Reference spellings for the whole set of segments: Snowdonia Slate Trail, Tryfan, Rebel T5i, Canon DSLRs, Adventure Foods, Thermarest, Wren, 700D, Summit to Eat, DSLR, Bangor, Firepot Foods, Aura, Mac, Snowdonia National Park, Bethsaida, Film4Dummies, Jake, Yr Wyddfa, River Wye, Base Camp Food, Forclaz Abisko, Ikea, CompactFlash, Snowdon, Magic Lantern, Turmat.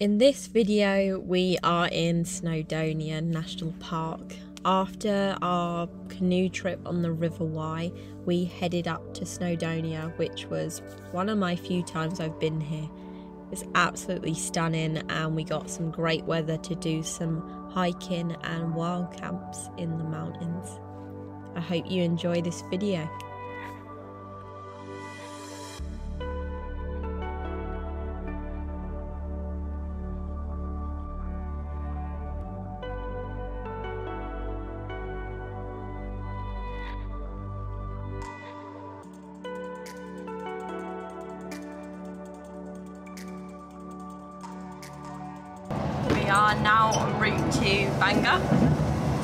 In this video we are in Snowdonia National Park. After our canoe trip on the River Wye, we headed up to Snowdonia, which was one of my few times I've been here. It was absolutely stunning and we got some great weather to do some hiking and wild camps in the mountains. I hope you enjoy this video. We are now en route to Bangor,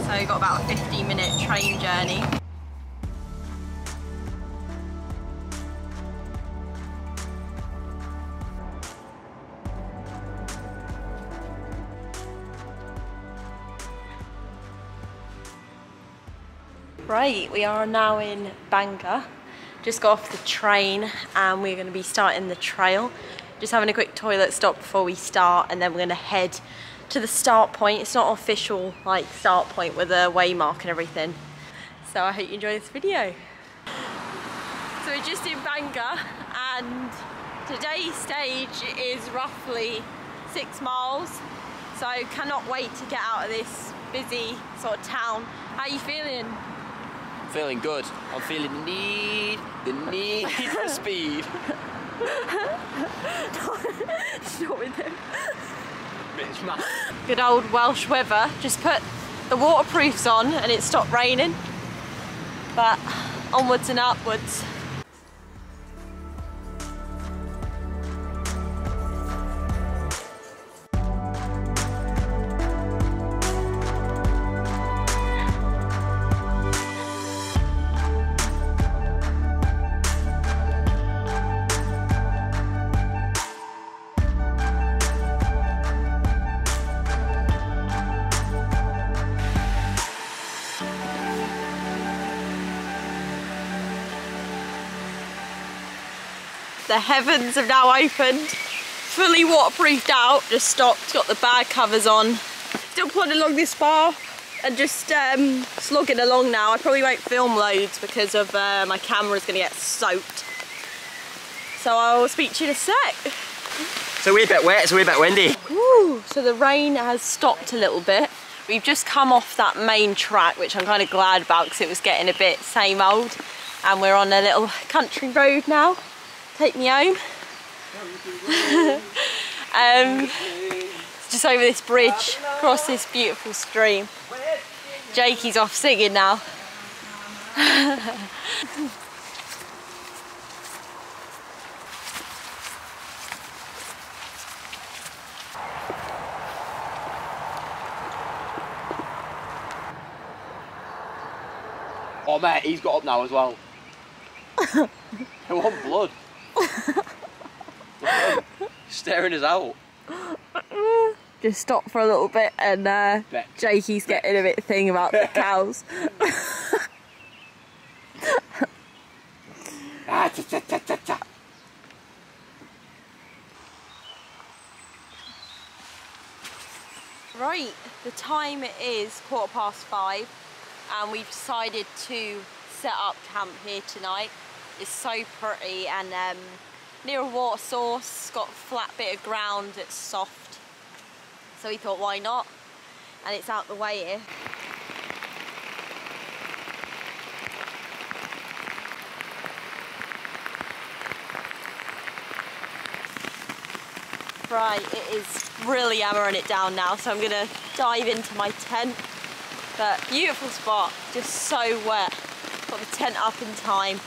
so we've got about a 50-minute train journey. Right, we are now in Bangor. Just got off the train and we're going to be starting the trail. Just having a quick toilet stop before we start, and then we're going to head to the start point. It's not an official like start point with a waymark and everything. So I hope you enjoy this video. So we're just in Bangor and today's stage is roughly 6 miles. So I cannot wait to get out of this busy sort of town. How are you feeling? I'm feeling good. I'm feeling the need for speed. Not with him. Good old Welsh weather. Just put the waterproofs on and it stopped raining, but onwards and upwards. The heavens have now opened, fully waterproofed out, just stopped, got the bag covers on. Still plodding along this far and just slogging along now. I probably won't film loads because of my camera's going to get soaked. So I'll speak to you in a sec. It's a wee bit wet, it's a wee bit windy. Ooh, so the rain has stopped a little bit. We've just come off that main track, which I'm kind of glad about because it was getting a bit same old. And we're on a little country road now. Take me home. Just over this bridge, across this beautiful stream. Jakey's off singing now. Oh mate, he's got up now as well. I want blood. Staring us out. Just stop for a little bit and Jakey's getting a bit thing about the cows. Right, the time is 5:15 and we've decided to set up camp here tonight. It's so pretty and near a water source, got a flat bit of ground that's soft. So we thought, why not? And it's out the way here. Right, it is really hammering it down now, so I'm gonna dive into my tent. But beautiful spot, just so wet. Got the tent up in time.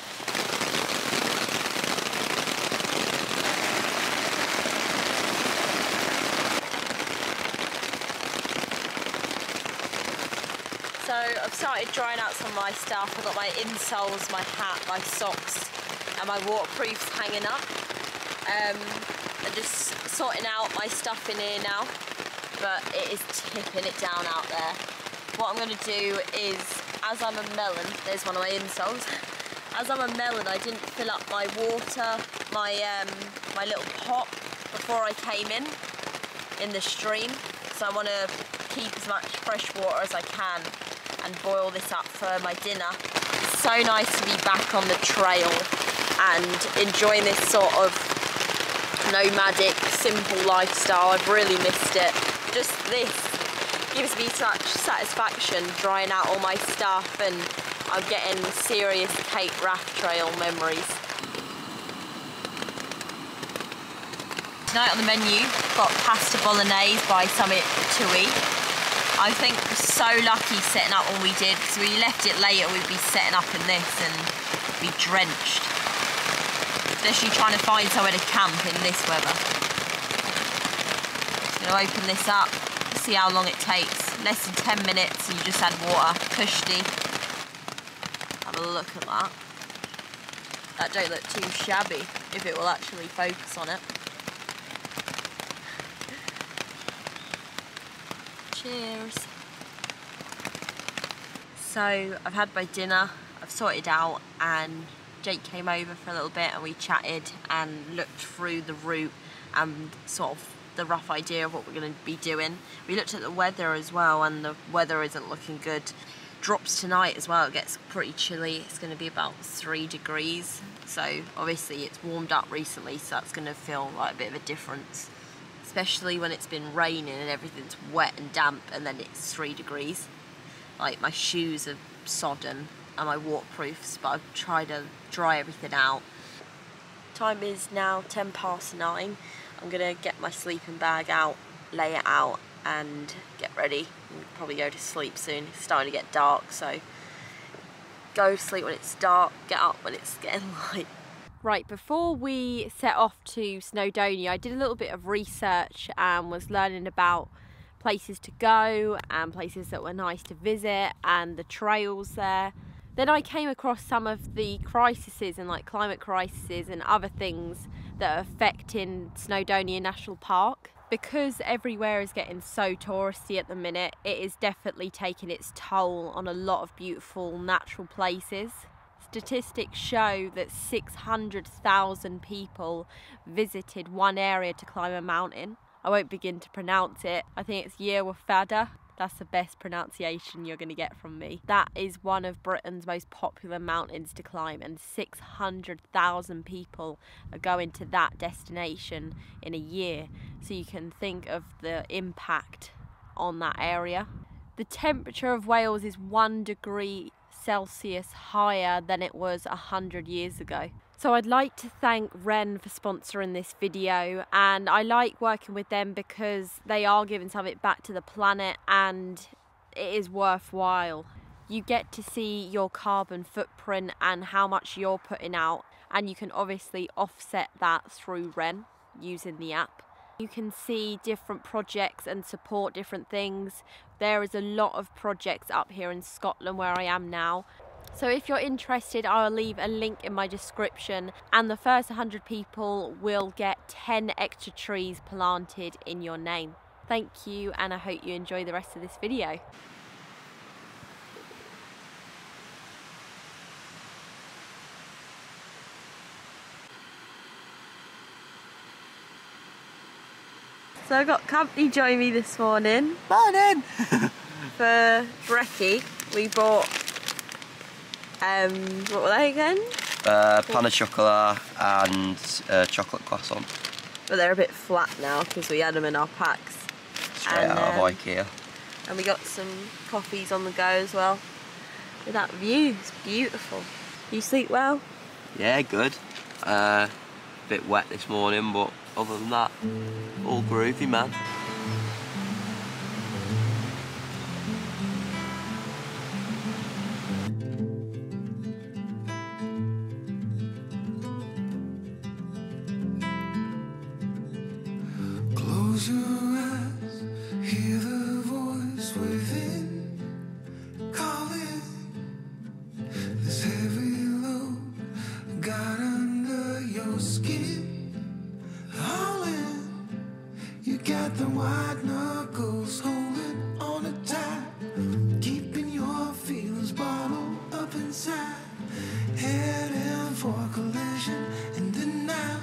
So I've started drying out some of my stuff. I've got my insoles, my hat, my socks and my waterproofs hanging up. I'm just sorting out my stuff in here now, but it is tipping it down out there. What I'm going to do is, as I'm a melon, there's one of my insoles. As I'm a melon, I didn't fill up my water, my little pot before I came in. in the stream. So I want to keep as much fresh water as I can and boil this up for my dinner. It's so nice to be back on the trail and enjoying this sort of nomadic, simple lifestyle. I've really missed it. Just this gives me such satisfaction, drying out all my stuff, and I'm getting serious Cape Raft Trail memories. Tonight on the menu, got pasta bolognese by Summit to Eat. I think we're so lucky setting up when we did, because we left it later, we'd be setting up in this and be drenched. Especially trying to find somewhere to camp in this weather. Just gonna open this up, see how long it takes. Less than 10 minutes and you just add water, kushti. Have a look at that. That don't look too shabby, if it will actually focus on it. Cheers. So I've had my dinner, I've sorted out, and Jake came over for a little bit and we chatted and looked through the route and sort of the rough idea of what we're going to be doing. We looked at the weather as well, and the weather isn't looking good. Drops tonight as well, it gets pretty chilly. It's going to be about 3 degrees, so obviously it's warmed up recently, so that's going to feel like a bit of a difference. Especially when it's been raining and everything's wet and damp, and then it's 3 degrees. Like, my shoes are sodden and my waterproofs, but I've tried to dry everything out. Time is now 10 past 9. I'm gonna get my sleeping bag out, lay it out and get ready. I'll probably go to sleep soon. It's starting to get dark, so go to sleep when it's dark, get up when it's getting light. Right, before we set off to Snowdonia, I did a little bit of research and was learning about places to go and places that were nice to visit and the trails there. Then I came across some of the crises and like climate crises and other things that are affecting Snowdonia National Park. Because everywhere is getting so touristy at the minute, it is definitely taking its toll on a lot of beautiful natural places. Statistics show that 600,000 people visited one area to climb a mountain. I won't begin to pronounce it. I think it's Yr Wyddfa. That's the best pronunciation you're going to get from me. That is one of Britain's most popular mountains to climb, and 600,000 people are going to that destination in a year. So you can think of the impact on that area. The temperature of Wales is 1 degree Celsius higher than it was 100 years ago. So I'd like to thank Wren for sponsoring this video, and I like working with them because they are giving some of it back to the planet and it is worthwhile. You get to see your carbon footprint and how much you're putting out, and you can obviously offset that through Wren using the app. You can see different projects and support different things. There is a lot of projects up here in Scotland where I am now. So if you're interested, I'll leave a link in my description, and the first 100 people will get 10 extra trees planted in your name. Thank you, and I hope you enjoy the rest of this video. So I've got company join me this morning. Morning! For brekkie, we bought, what were they again? Pan of chocolate and chocolate croissant. But they're a bit flat now because we had them in our packs. Straight out of Ikea. And we got some coffees on the go as well. With that view, it's beautiful. You sleep well? Yeah, good. Bit wet this morning, but other than that, all groovy, man. And then now,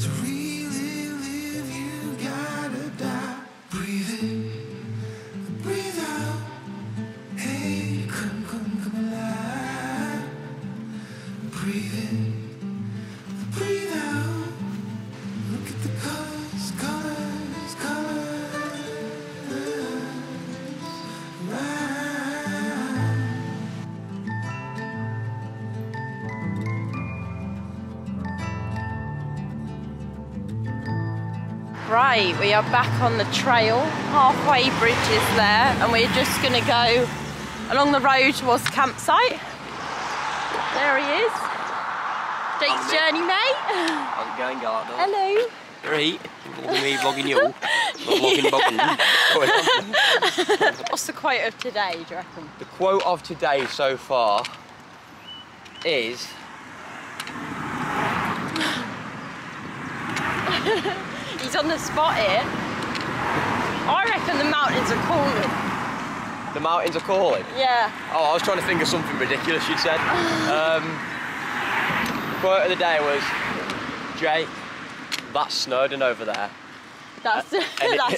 to really live, you gotta die. Right, we are back on the trail. Halfway bridge is there, and we're just going to go along the road towards campsite. There he is. Jake's journey, mate. I'm going out though. Hello. Right, me vlogging you. Vlogging. What's the quote of today, do you reckon? The quote of today so far is... He's on the spot here. I reckon the mountains are calling. The mountains are calling? Yeah. Oh, I was trying to think of something ridiculous you said. The quote of the day was, Jake, that's Snowdon over there. That's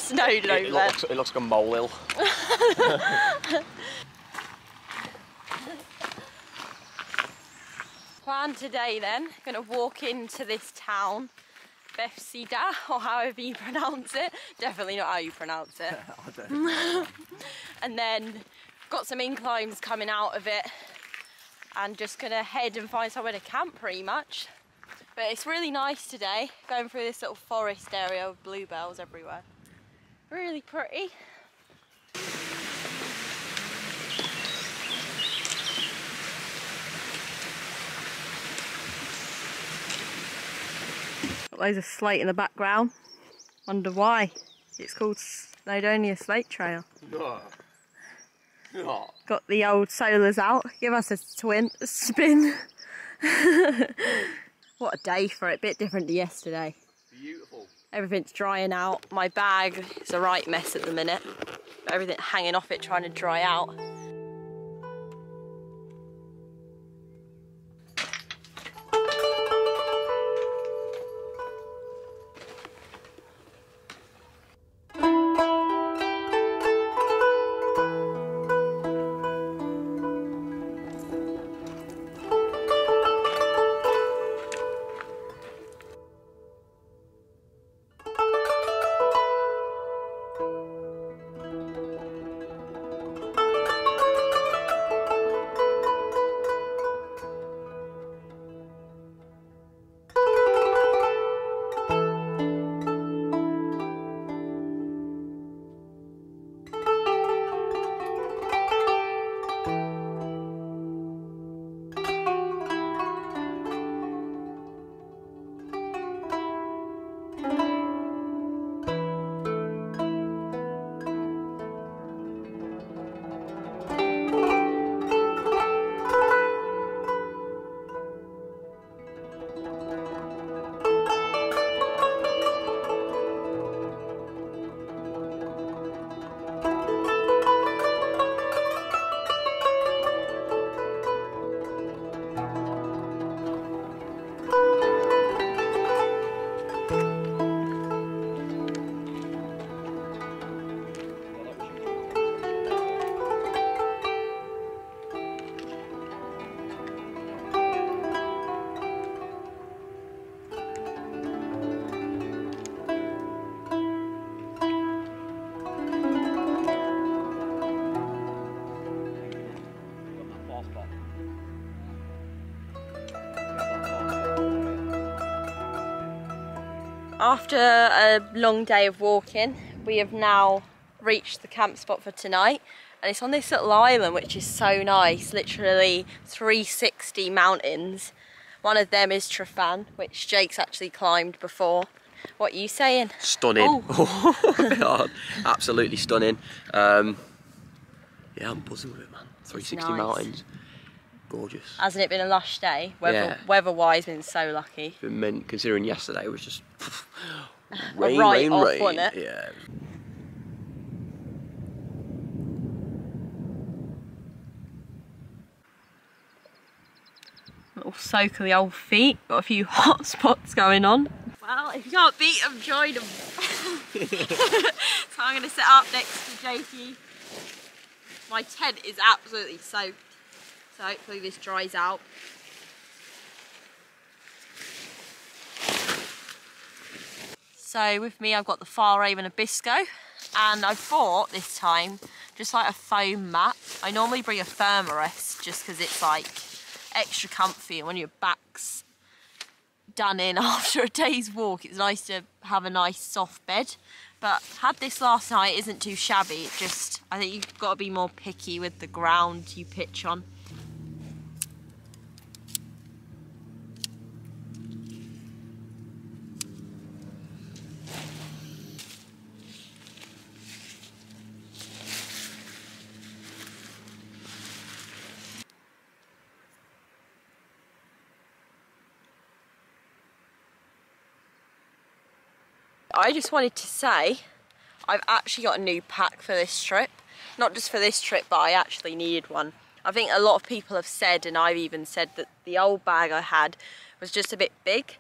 Snowdon over there. It looks like a molehill. Plan today then, gonna walk into this town. Bethsaida, or however you pronounce it. Definitely not how you pronounce it. I don't know. And then got some inclines coming out of it and just gonna head and find somewhere to camp pretty much. But it's really nice today, going through this little forest area with bluebells everywhere. Really pretty. Loads of slate in the background. Wonder why. It's called Snowdonia Slate Trail. Got the old solars out. Give us a spin. What a day for it. Bit different to yesterday. Beautiful. Everything's drying out. My bag is a right mess at the minute. Everything hanging off it, trying to dry out. After a long day of walking, we have now reached the camp spot for tonight, and it's on this little island which is so nice, literally 360 mountains. One of them is Tryfan, which Jake's actually climbed before. What are you saying? Stunning. Oh. Absolutely stunning. Yeah, I'm buzzing with it, man. 360 nice. Mountains. Gorgeous. Hasn't it been a lush day? Weather-wise, been so lucky. It's been mint, considering yesterday it was just rain, right rain, off, rain. Wasn't it? Yeah. Little soak of the old feet. Got a few hot spots going on. Well, if you can't beat them, join them. So I'm going to set up next to Jakey. My tent is absolutely soaked. So hopefully this dries out. So with me I've got the Forclaz Abisko, and I bought this time just like a foam mat. I normally bring a Thermarest just because it's like extra comfy, and when your back's done in after a day's walk, it's nice to have a nice soft bed. But had this last night, it isn't too shabby. It just, I think you've got to be more picky with the ground you pitch on. I just wanted to say, I've actually got a new pack for this trip. Not just for this trip, but I actually needed one. I think a lot of people have said, and I've even said, that the old bag I had was just a bit big.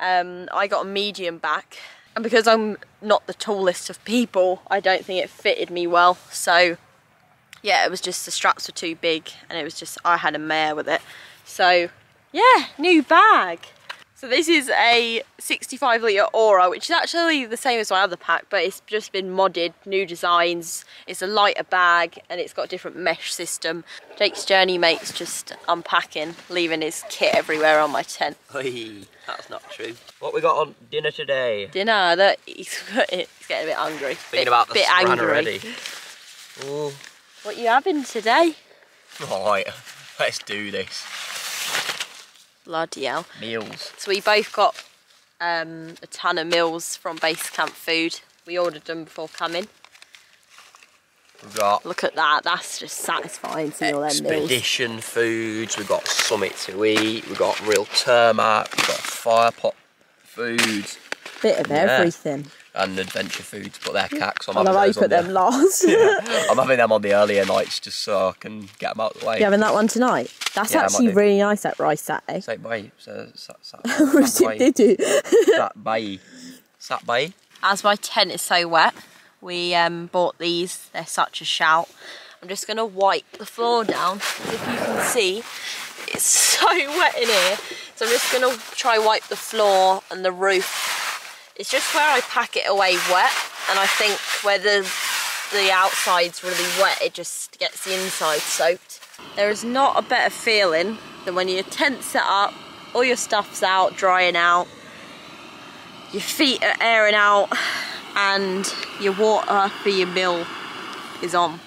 I got a medium bag, and because I'm not the tallest of people, I don't think it fitted me well. So yeah, it was just the straps were too big, and it was just, I had a mare with it. So yeah, new bag. So this is a 65-litre Aura, which is actually the same as my other pack, but it's just been modded, new designs. It's a lighter bag and it's got a different mesh system. Jake's journey mate's just unpacking, leaving his kit everywhere on my tent. Oi, that's not true. What we got on dinner today? Dinner, look, he's getting a bit hungry. Thinking about the scran already. Ooh. What are you having today? Right, let's do this. Bloody hell. Meals. So we both got a ton of meals from Base Camp Food. We ordered them before coming. We've got... Look at that, that's just satisfying to all them meals. Expedition Foods, we've got Summit to Eat, we've got Real Turmat, we've got Firepot Foods. Bit of everything. And Adventure Foods, but they're cacks. I'm having those on them last. Yeah. I'm having them on the earlier nights just so I can get them out of the way. You having that one tonight? That's actually really nice, that rice satay. Satay. As my tent is so wet, we bought these. They're such a shout. I'm just gonna wipe the floor down. As if you can see, it's so wet in here. So I'm just gonna try wipe the floor and the roof. It's just where I pack it away wet, and I think where the outside's really wet, it just gets the inside soaked. There is not a better feeling than when your tent's set up, all your stuff's out, drying out, your feet are airing out, and your water for your meal is on.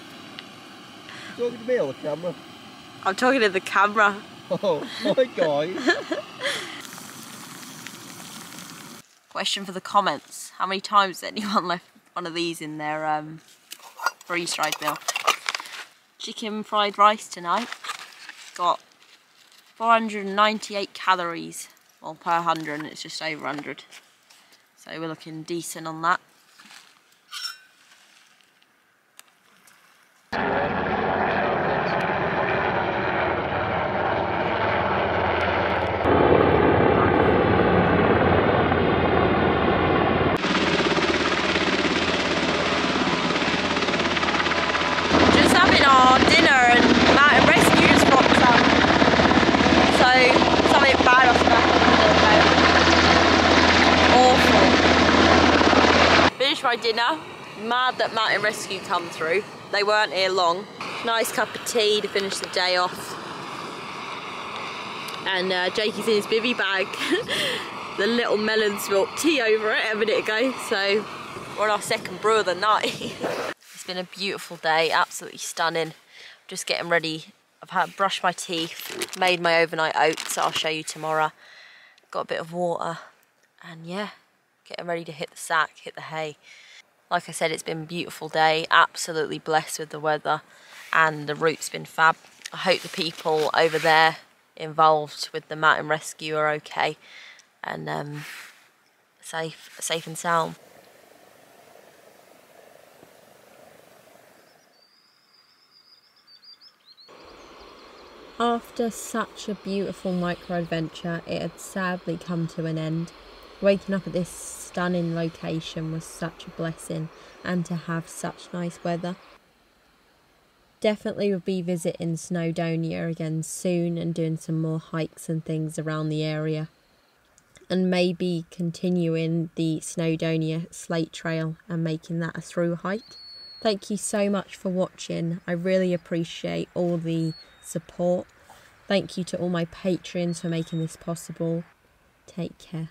You're talking to me or the camera? I'm talking to the camera. Oh my God. Question for the comments. How many times has anyone left one of these in their freeze-dried meal? Chicken fried rice tonight. Got 498 calories, well, per 100, and it's just over 100. So we're looking decent on that. Dinner, mad that Matt and Rescue come through. They weren't here long. Nice cup of tea to finish the day off. And Jake is in his bivvy bag. The little melon spilt tea over it a minute ago, so we're on our second brew of the night. It's been a beautiful day, absolutely stunning. Just getting ready. I've brushed my teeth, made my overnight oats that I'll show you tomorrow. Got a bit of water, and yeah, getting ready to hit the sack, hit the hay. Like I said, it's been a beautiful day, absolutely blessed with the weather, and the route's been fab. I hope the people over there involved with the mountain rescue are okay and safe and sound. After such a beautiful micro-adventure, it had sadly come to an end. Waking up at this stunning location was such a blessing, and to have such nice weather. Definitely will be visiting Snowdonia again soon and doing some more hikes and things around the area. And maybe continuing the Snowdonia Slate Trail and making that a through hike. Thank you so much for watching. I really appreciate all the support. Thank you to all my Patreons for making this possible. Take care.